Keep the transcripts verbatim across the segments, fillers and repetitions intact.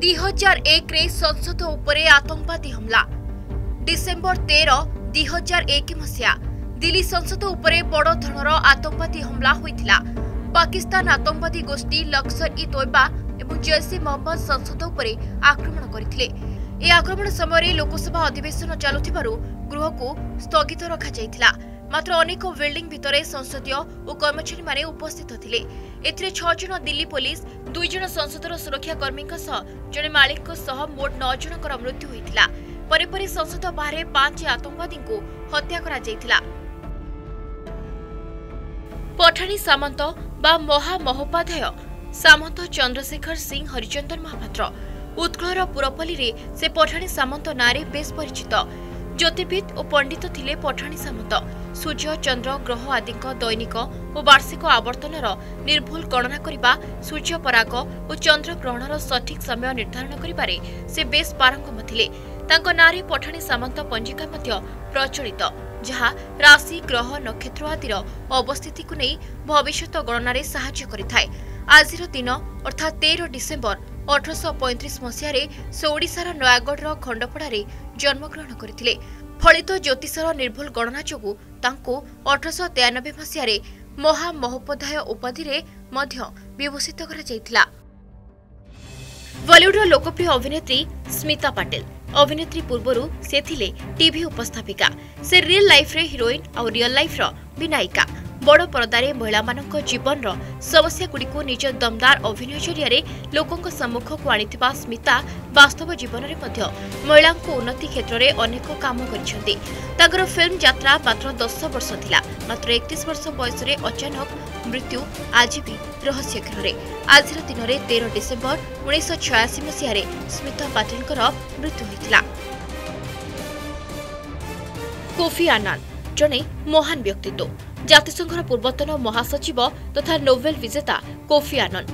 दुई हजार एक संसद उपरे आतंकवादी हमला डिसेम्बर तेर दुई हजार एक मसीहा दिल्ली संसद उपरे बड़ धरणर आतंकवादी हमला होइथिला। पाकिस्तान आतंकवादी गोष्ठी लक्सर इ तोयबा एवं जैश ए मोहम्मद संसद उपरे आक्रमण करथिले। ए आक्रमण समय लोकसभा अधिवेशन चालुथिबारु गृह को स्थगित रखा जाइथिला। मात्र अनेक बिल्डिंग भितरे संसदीय और कर्मचारी माने उपस्थित थिले। एथिरे छह जन दिल्ली पुलिस दुई जन संसदर सुरक्षाकर्मी जने मालिक मोट नौ जनकर मृत्यु होइथिला। परे परे संसद बाहर पांच आतंकवादी को हत्या करा जाइथिला। पठाणी सामंत बा महा महोपाध्याय सामंत चंद्रशेखर सिंह हरिचंदन महापात्र उत्कलर पुरपल्ली से पठाणी सामंत नारे बेस परिचित। ज्योतिर्विद और पंडित थिले। पठाणी सामंत सूर्य चंद्र ग्रह आदि दैनिक और वार्षिक आवर्तनर निर्भुल गणना करिबा, सूर्य पराग और चंद्र ग्रहणर सठिक समय निर्धारण करिबारे से बेस पारंगम थिले। तांको नारे पठाणी सामंत पंजिका मध्य प्रचलित, जहाँ राशि ग्रह नक्षत्र आदिर अवस्थिति को नहीं भविष्यत गणनारे सहायता करिथाय। आजिर दिन अर्थात तेरह डिसेम्बर अठरश पैंतीस मसीह से ओडिशार नयागढ़ खंडपड़ा जन्मग्रहण करथिले। फलित ज्योतिषर निर्भुल गणना जोगु तांको अठरश तेयानबे मसीह महामहोपाध्याय उपाधि विभूषित करा जायतिला। बॉलीवुडर लोकप्रिय अभिनेत्री स्मिता पाटिल अभिनेत्री पूर्वरु से थिले टीवी उपस्थापिका। से रियल लाइफ रे हिरोइन और रियल लाइफ रो नायिका। बड़ पर्दारे महिला मानक जीवन समस्या गुड़िक निज दमदार अभिनय जरिए लोकों सम्मुख को आनिथिबा स्मिता वास्तव जीवन में महिला उन्नति क्षेत्र में अनेक काम कर। फिल्म यात्रा मात्र दस वर्ष थिला। मात्र एकतीस वर्ष बयस अचानक मृत्यु आज भी रहस्य घेर। आज दिन में तेरह डिसेम्बर उन्नीस छियासी मसीह स्मिता पाटिल मृत्यु होता। कोफी आनन जने महान व्यक्तित्व। जातिसंघर पूर्वतन महासचिव तथा नोबेल विजेता कोफी आनन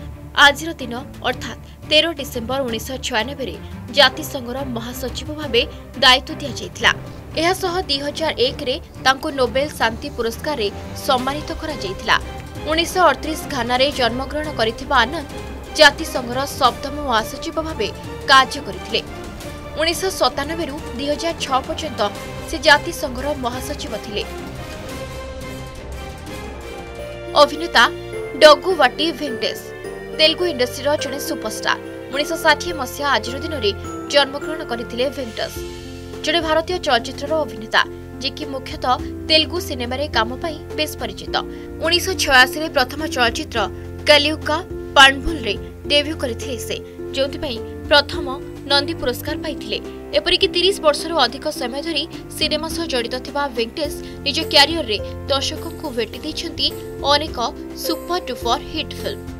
आज दिन अर्थात तेरह डिसेम्बर उन्नीस छियानबे जातिसंघर महासचिव भाव दायित्व दिजाइला। यह दुई हजार एक नोबेल शांति पुरस्कार रे सम्मानित करा। उन्नीस अड़तीस घाना जन्मग्रहण करिथिबा आनंद जातिसंघर सप्तम महासचिव भाव कार्य करथिले। उन्नीस सतानबे रु दुई हजार छह पर्यंत से जातिसंघर महासचिव थिले। अभिनेता डगु वाटी वेंकटेश तेलुगु इंडस्ट्रीर जने सुपरस्टार। उन्नीस षाठी मसीहा आज दिन में जन्मग्रहण करथिले। वेंकटेश जने भारतीय चलचित्र अभिनेता जे कि मुख्यतः तेलुगु सिनेमा रे काम पाई बेस परिचित। उन्नीस छियासी रे प्रथम चलचित्र कलियुगा पांडुल रे डेब्यू करथिले से, जोंथिपई प्रथम नंदी पुरस्कार पाइथिले। एपरिकि तीस वर्षरु अधिक समय धरी सिनेमा सह जड़ित थिबा वेंकटेश निज क्यारियर रे दर्शकों को भेटी दैछन्ती अनेक सुपर डुपर हिट फिल्म।